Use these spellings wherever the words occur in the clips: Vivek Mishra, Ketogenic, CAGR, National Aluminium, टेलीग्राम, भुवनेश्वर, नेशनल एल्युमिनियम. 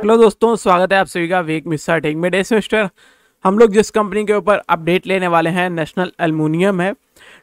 Hello दोस्तों, स्वागत है आप सभी का विवेक मिश्रा टेक में। इस सेमेस्टर हम लोग जिस कंपनी के ऊपर अपडेट लेने वाले हैं नेशनल एल्युमिनियम है।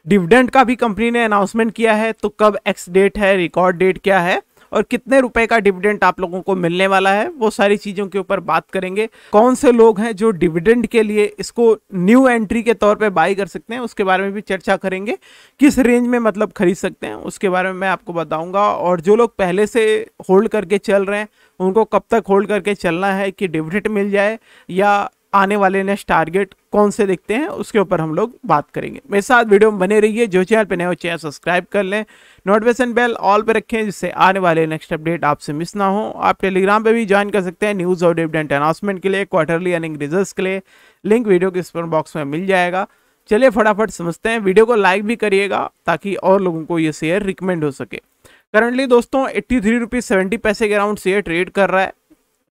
डिविडेंड का भी कंपनी ने अनाउंसमेंट किया है, तो कब एक्स डेट है, रिकॉर्ड डेट क्या है और कितने रुपए का डिविडेंड आप लोगों को मिलने वाला है, वो सारी चीज़ों के ऊपर बात करेंगे। कौन से लोग हैं जो डिविडेंड के लिए इसको न्यू एंट्री के तौर पे बाई कर सकते हैं, उसके बारे में भी चर्चा करेंगे। किस रेंज में मतलब खरीद सकते हैं उसके बारे में मैं आपको बताऊंगा। और जो लोग पहले से होल्ड करके चल रहे हैं उनको कब तक होल्ड करके चलना है कि डिविडेंड मिल जाए या आने वाले नेक्स्ट टारगेट कौन से देखते हैं, उसके ऊपर हम लोग बात करेंगे। मेरे साथ वीडियो में बने रहिए। जो चैनल पे नए हो चैनल सब्सक्राइब कर लें, नोटिफिकेशन बेल ऑल पे रखें जिससे आने वाले नेक्स्ट अपडेट आपसे मिस ना हो। आप टेलीग्राम पे भी ज्वाइन कर सकते हैं न्यूज़ और डिविडेंड अनाउंसमेंट के लिए, क्वार्टरली अर्निंग रिजल्ट्स के लिए। लिंक वीडियो के डिस्क्रिप्शन बॉक्स में मिल जाएगा। चलिए फटाफट समझते हैं। वीडियो को लाइक भी करिएगा ताकि और लोगों को ये शेयर रिकमेंड हो सके। करंटली दोस्तों 83 रुपीज़ 70 पैसे के अराउंड शेयर ट्रेड कर रहा है।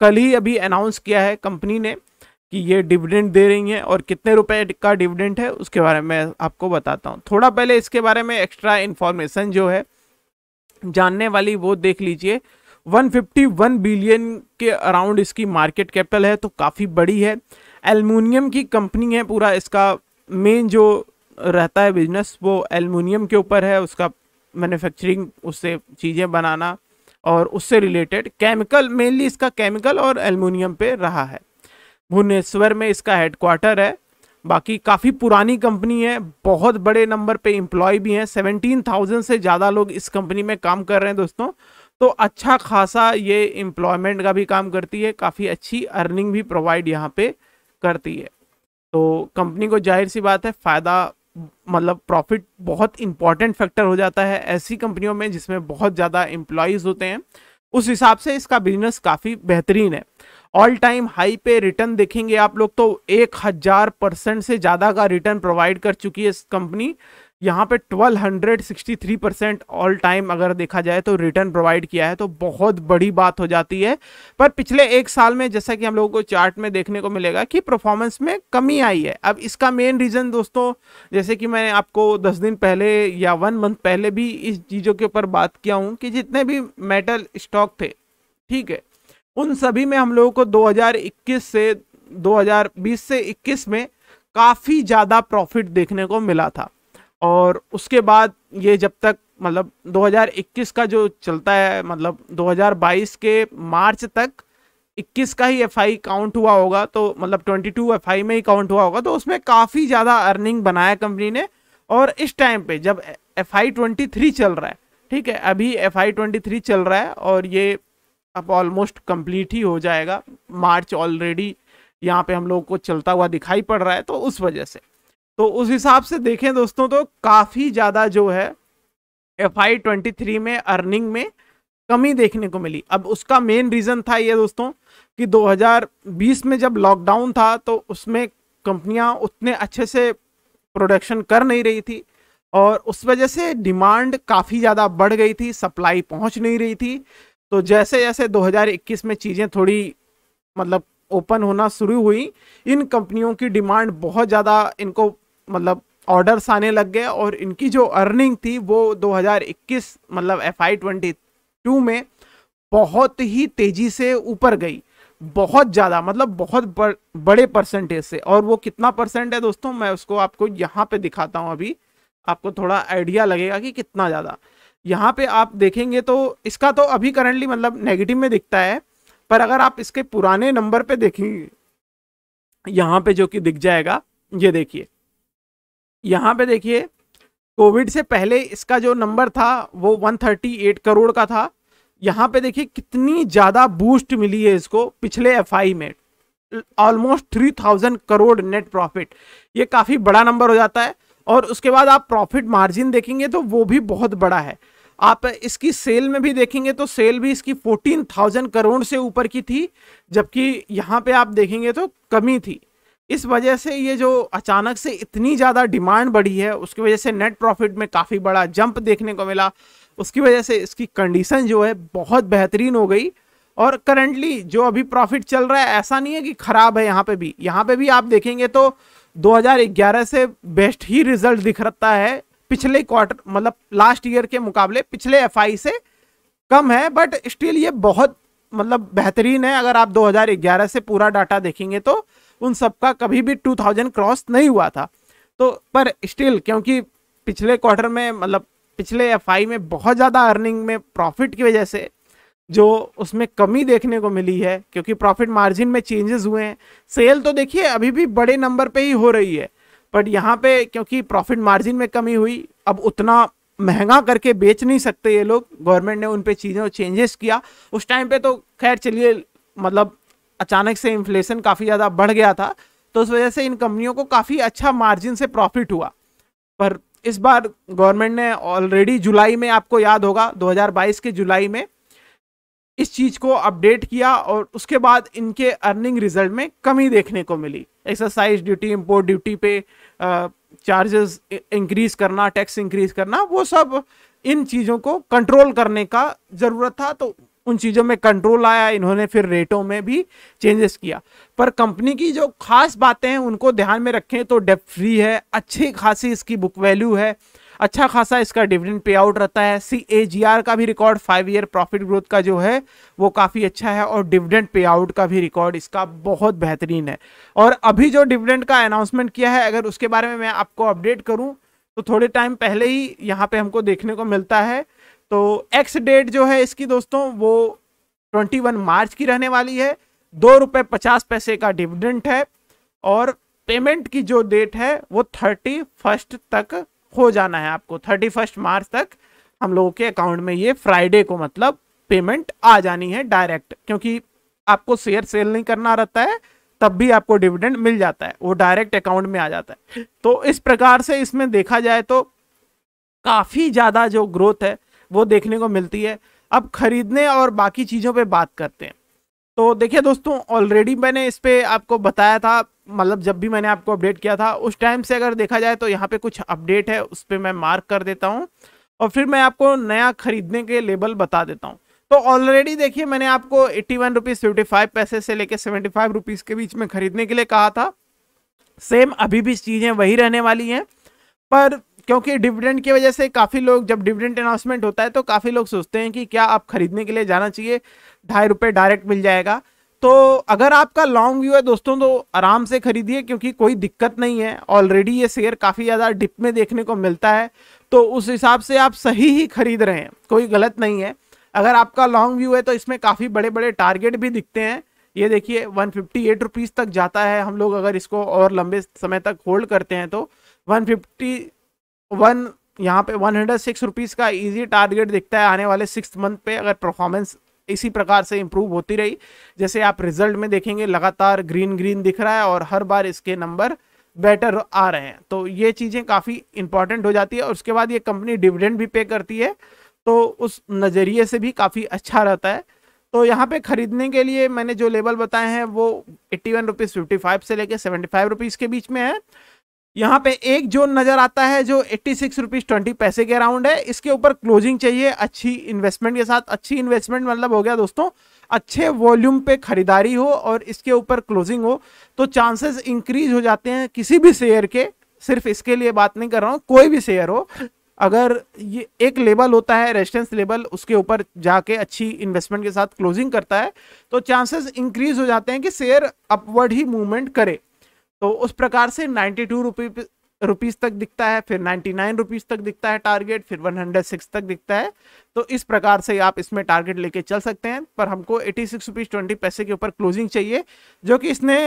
कल ही अभी अनाउंस किया है कंपनी ने कि ये डिविडेंड दे रही हैं और कितने रुपए का डिविडेंड है उसके बारे में आपको बताता हूँ। थोड़ा पहले इसके बारे में एक्स्ट्रा इन्फॉर्मेशन जो है जानने वाली वो देख लीजिए। 151 बिलियन के अराउंड इसकी मार्केट कैपिटल है, तो काफ़ी बड़ी है। एल्युमिनियम की कंपनी है, पूरा इसका मेन जो रहता है बिजनेस वो एल्युमिनियम के ऊपर है। उसका मैन्युफैक्चरिंग, उससे चीज़ें बनाना और उससे रिलेटेड केमिकल, मेनली इसका केमिकल और एल्युमिनियम पे रहा है। भुवनेश्वर में इसका हेडक्वार्टर है। बाकी काफ़ी पुरानी कंपनी है, बहुत बड़े नंबर पे एम्प्लॉय भी हैं। 17,000 से ज़्यादा लोग इस कंपनी में काम कर रहे हैं दोस्तों, तो अच्छा खासा ये एम्प्लॉयमेंट का भी काम करती है, काफ़ी अच्छी अर्निंग भी प्रोवाइड यहाँ पे करती है। तो कंपनी को जाहिर सी बात है फ़ायदा मतलब प्रॉफिट बहुत इंपॉर्टेंट फैक्टर हो जाता है ऐसी कंपनियों में जिसमें बहुत ज़्यादा एम्प्लॉयज़ होते हैं। उस हिसाब से इसका बिजनेस काफ़ी बेहतरीन है। ऑल टाइम हाई पे रिटर्न देखेंगे आप लोग तो 1000% से ज़्यादा का रिटर्न प्रोवाइड कर चुकी है इस कंपनी। यहाँ पे 1263% ऑल टाइम अगर देखा जाए तो रिटर्न प्रोवाइड किया है, तो बहुत बड़ी बात हो जाती है। पर पिछले एक साल में जैसा कि हम लोगों को चार्ट में देखने को मिलेगा कि परफॉर्मेंस में कमी आई है। अब इसका मेन रीज़न दोस्तों, जैसे कि मैं आपको 10 दिन पहले या 1 मंथ पहले भी इस चीज़ों के ऊपर बात किया हूँ कि जितने भी मेटल स्टॉक थे, ठीक है, उन सभी में हम लोगों को 2020 से 21 में काफ़ी ज़्यादा प्रॉफिट देखने को मिला था। और उसके बाद ये जब तक मतलब 2021 का जो चलता है, मतलब 2022 के मार्च तक 21 का ही एफआई काउंट हुआ होगा, तो मतलब 22 एफआई में ही काउंट हुआ होगा, तो उसमें काफ़ी ज़्यादा अर्निंग बनाया कंपनी ने। और इस टाइम पे जब एफआई 23 चल रहा है, ठीक है, अभी एफआई 23 चल रहा है और ये अब ऑलमोस्ट कंप्लीट ही हो जाएगा। मार्च ऑलरेडी यहाँ पे हम लोगों को चलता हुआ दिखाई पड़ रहा है, तो उस वजह से, तो उस हिसाब से देखें दोस्तों तो काफ़ी ज़्यादा जो है एफआई 23 में अर्निंग में कमी देखने को मिली। अब उसका मेन रीज़न था ये दोस्तों कि 2020 में जब लॉकडाउन था तो उसमें कंपनियां उतने अच्छे से प्रोडक्शन कर नहीं रही थी और उस वजह से डिमांड काफ़ी ज़्यादा बढ़ गई थी, सप्लाई पहुँच नहीं रही थी। तो जैसे जैसे 2021 में चीज़ें थोड़ी मतलब ओपन होना शुरू हुई, इन कंपनियों की डिमांड बहुत ज़्यादा, इनको मतलब ऑर्डर्स आने लग गए और इनकी जो अर्निंग थी वो 2021 मतलब एफआई 22 में बहुत ही तेज़ी से ऊपर गई, बहुत ज़्यादा, मतलब बहुत बड़े परसेंटेज से। और वो कितना परसेंट है दोस्तों, मैं उसको आपको यहाँ पे दिखाता हूँ, अभी आपको थोड़ा आइडिया लगेगा कि कितना ज़्यादा। यहाँ पे आप देखेंगे तो इसका तो अभी करंटली मतलब नेगेटिव में दिखता है, पर अगर आप इसके पुराने नंबर पे देखेंगे यहाँ पे जो कि दिख जाएगा, ये देखिए, यहाँ पे देखिए, कोविड से पहले इसका जो नंबर था वो 138 करोड़ का था। यहाँ पे देखिए कितनी ज़्यादा बूस्ट मिली है इसको पिछले एफआई में, ऑलमोस्ट 3000 करोड़ नेट प्रॉफिट। ये काफ़ी बड़ा नंबर हो जाता है। और उसके बाद आप प्रॉफिट मार्जिन देखेंगे तो वो भी बहुत बड़ा है। आप इसकी सेल में भी देखेंगे तो सेल भी इसकी 14,000 करोड़ से ऊपर की थी, जबकि यहाँ पे आप देखेंगे तो कमी थी। इस वजह से ये जो अचानक से इतनी ज़्यादा डिमांड बढ़ी है उसकी वजह से नेट प्रॉफिट में काफ़ी बड़ा जंप देखने को मिला। उसकी वजह से इसकी कंडीशन जो है बहुत बेहतरीन हो गई। और करंटली जो अभी प्रॉफिट चल रहा है ऐसा नहीं है कि ख़राब है, यहाँ पे भी आप देखेंगे तो 2011 से बेस्ट ही रिजल्ट दिख रहा है। पिछले क्वार्टर मतलब लास्ट ईयर के मुकाबले पिछले एफआई से कम है, बट स्टिल ये बहुत मतलब बेहतरीन है। अगर आप 2011 से पूरा डाटा देखेंगे तो उन सबका कभी भी 2000 क्रॉस नहीं हुआ था। तो पर स्टिल क्योंकि पिछले क्वार्टर में मतलब पिछले एफआई में बहुत ज़्यादा अर्निंग में प्रॉफिट की वजह से जो उसमें कमी देखने को मिली है, क्योंकि प्रॉफिट मार्जिन में चेंजेस हुए हैं। सेल तो देखिए अभी भी बड़े नंबर पे ही हो रही है, बट यहाँ पे क्योंकि प्रॉफिट मार्जिन में कमी हुई, अब उतना महंगा करके बेच नहीं सकते ये लोग, गवर्नमेंट ने उन पे चीज़ों चेंजेस किया। उस टाइम पे तो खैर चलिए मतलब अचानक से इन्फ्लेशन काफ़ी ज़्यादा बढ़ गया था, तो उस वजह से इन कंपनियों को काफ़ी अच्छा मार्जिन से प्रॉफिट हुआ। पर इस बार गवर्नमेंट ने ऑलरेडी जुलाई में, आपको याद होगा 2022 के जुलाई में इस चीज़ को अपडेट किया, और उसके बाद इनके अर्निंग रिजल्ट में कमी देखने को मिली। एक्साइज ड्यूटी, इम्पोर्ट ड्यूटी पे चार्जेस इंक्रीज़ करना, टैक्स इंक्रीज़ करना, वो सब इन चीज़ों को कंट्रोल करने का ज़रूरत था, तो उन चीज़ों में कंट्रोल आया। इन्होंने फिर रेटों में भी चेंजेस किया। पर कंपनी की जो खास बातें हैं उनको ध्यान में रखें तो डेट फ्री है, अच्छी खासी इसकी बुक वैल्यू है, अच्छा खासा इसका डिविडेंड पे आउट रहता है, CAGR का भी रिकॉर्ड 5 ईयर प्रॉफिट ग्रोथ का जो है वो काफ़ी अच्छा है, और डिविडेंड पे आउट का भी रिकॉर्ड इसका बहुत बेहतरीन है। और अभी जो डिविडेंड का अनाउंसमेंट किया है, अगर उसके बारे में मैं आपको अपडेट करूं तो थोड़े टाइम पहले ही यहाँ पे हमको देखने को मिलता है। तो एक्स डेट जो है इसकी दोस्तों वो 21 मार्च की रहने वाली है। ₹2.50 का डिविडेंड है, और पेमेंट की जो डेट है वो 31 तक हो जाना है आपको। 31 मार्च तक हम लोगों के अकाउंट में ये फ्राइडे को मतलब पेमेंट आ जानी है डायरेक्ट, क्योंकि आपको शेयर सेल नहीं करना रहता है, तब भी आपको डिविडेंड मिल जाता है, वो डायरेक्ट अकाउंट में आ जाता है। तो इस प्रकार से इसमें देखा जाए तो काफ़ी ज़्यादा जो ग्रोथ है वो देखने को मिलती है। अब खरीदने और बाकी चीज़ों पर बात करते हैं। तो देखिए दोस्तों, ऑलरेडी मैंने इस पर आपको बताया था, मतलब जब भी मैंने आपको अपडेट किया था उस टाइम से अगर देखा जाए तो यहाँ पे कुछ अपडेट है, उस पर मैं मार्क कर देता हूँ और फिर मैं आपको नया खरीदने के लेवल बता देता हूँ। तो ऑलरेडी देखिए मैंने आपको ₹81.55 से लेकर ₹75 के बीच में खरीदने के लिए कहा था। सेम अभी भी चीज़ें वही रहने वाली हैं, पर क्योंकि डिविडेंड की वजह से काफ़ी लोग, जब डिविडेंड अनाउंसमेंट होता है तो काफ़ी लोग सोचते हैं कि क्या आप खरीदने के लिए जाना चाहिए, ₹2.50 डायरेक्ट मिल जाएगा। तो अगर आपका लॉन्ग व्यू है दोस्तों तो आराम से खरीदिए, क्योंकि कोई दिक्कत नहीं है। ऑलरेडी ये शेयर काफ़ी ज़्यादा डिप में देखने को मिलता है, तो उस हिसाब से आप सही ही खरीद रहे हैं, कोई गलत नहीं है। अगर आपका लॉन्ग व्यू है तो इसमें काफ़ी बड़े बड़े टारगेट भी दिखते हैं। ये देखिए ₹158 तक जाता है। हम लोग अगर इसको और लंबे समय तक होल्ड करते हैं तो 151 यहाँ पे ₹106 का ईजी टारगेट दिखता है आने वाले 6 मंथ पे। अगर परफॉर्मेंस इसी प्रकार से इम्प्रूव होती रही, जैसे आप रिजल्ट में देखेंगे लगातार ग्रीन दिख रहा है और हर बार इसके नंबर बेटर आ रहे हैं, तो ये चीज़ें काफ़ी इंपॉर्टेंट हो जाती है। और उसके बाद ये कंपनी डिविडेंड भी पे करती है, तो उस नज़रिए से भी काफ़ी अच्छा रहता है। तो यहाँ पे ख़रीदने के लिए मैंने जो लेवल बताए हैं वो ₹81.55 से लेकर ₹75 के बीच में है। यहाँ पे एक जोन नज़र आता है जो ₹86.20 के अराउंड है, इसके ऊपर क्लोजिंग चाहिए अच्छी इन्वेस्टमेंट के साथ। अच्छी इन्वेस्टमेंट मतलब हो गया दोस्तों अच्छे वॉल्यूम पे खरीदारी हो और इसके ऊपर क्लोजिंग हो, तो चांसेस इंक्रीज हो जाते हैं किसी भी शेयर के। सिर्फ इसके लिए बात नहीं कर रहा हूँ, कोई भी शेयर हो, अगर ये एक लेवल होता है रेजिस्टेंस लेवल, उसके ऊपर जाके अच्छी इन्वेस्टमेंट के साथ क्लोजिंग करता है तो चांसेस इंक्रीज हो जाते हैं कि शेयर अपवर्ड ही मूवमेंट करे। तो उस प्रकार से ₹92 तक दिखता है, फिर ₹99 तक दिखता है टारगेट, फिर 106 तक दिखता है। तो इस प्रकार से आप इसमें टारगेट लेके चल सकते हैं, पर हमको ₹86.20 के ऊपर क्लोजिंग चाहिए, जो कि इसने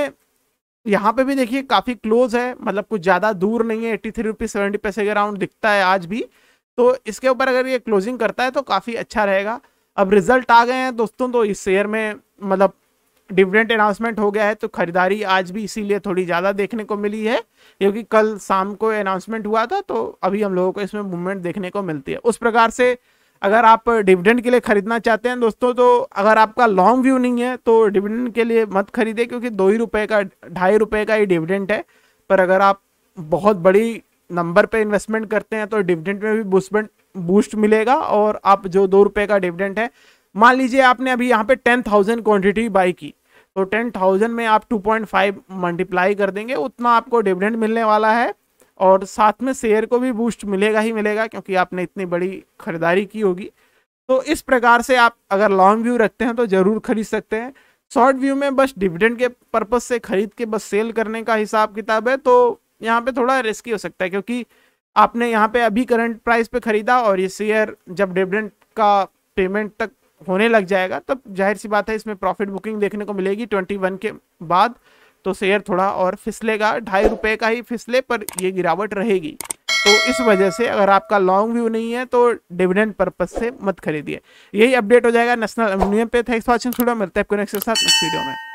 यहाँ पे भी देखिए काफ़ी क्लोज है, मतलब कुछ ज़्यादा दूर नहीं है। ₹83.70 के अराउंड दिखता है आज भी, तो इसके ऊपर अगर ये क्लोजिंग करता है तो काफ़ी अच्छा रहेगा। अब रिजल्ट आ गए हैं दोस्तों, तो इस शेयर में मतलब डिविडेंड अनाउंसमेंट हो गया है, तो खरीदारी आज भी इसीलिए थोड़ी ज़्यादा देखने को मिली है, क्योंकि कल शाम को अनाउंसमेंट हुआ था, तो अभी हम लोगों को इसमें मूवमेंट देखने को मिलती है। उस प्रकार से अगर आप डिविडेंड के लिए खरीदना चाहते हैं दोस्तों, तो अगर आपका लॉन्ग व्यू नहीं है तो डिविडेंड के लिए मत खरीदे, क्योंकि ₹2.50 का ही डिविडेंड है। पर अगर आप बहुत बड़ी नंबर पर इन्वेस्टमेंट करते हैं तो डिविडेंड में भी बूस्ट मिलेगा, और आप जो ₹2 का डिविडेंड है, मान लीजिए आपने अभी यहाँ पे 10,000 क्वान्टिटी बाई की, तो 10,000 में आप 2.5 मल्टीप्लाई कर देंगे, उतना आपको डिविडेंड मिलने वाला है। और साथ में शेयर को भी बूस्ट मिलेगा ही मिलेगा, क्योंकि आपने इतनी बड़ी खरीदारी की होगी। तो इस प्रकार से आप अगर लॉन्ग व्यू रखते हैं तो ज़रूर खरीद सकते हैं। शॉर्ट व्यू में बस डिविडेंड के पर्पज़ से खरीद के बस सेल करने का हिसाब किताब है, तो यहाँ पे थोड़ा रिस्की हो सकता है, क्योंकि आपने यहाँ पे अभी करंट प्राइस पे खरीदा और ये शेयर जब डिविडेंड का पेमेंट तक होने लग जाएगा तब जाहिर सी बात है इसमें प्रॉफिट बुकिंग देखने को मिलेगी 21 के बाद, तो शेयर थोड़ा और फिसलेगा, 2.5 रुपये का ही फिसले पर ये गिरावट रहेगी। तो इस वजह से अगर आपका लॉन्ग व्यू नहीं है तो डिविडेंड पर्पज से मत खरीदिए। यही अपडेट हो जाएगा नेशनल एल्यूमिनियम पे। Thanks for watching. मिलते हैं आपको नेक्स्ट वीडियो में।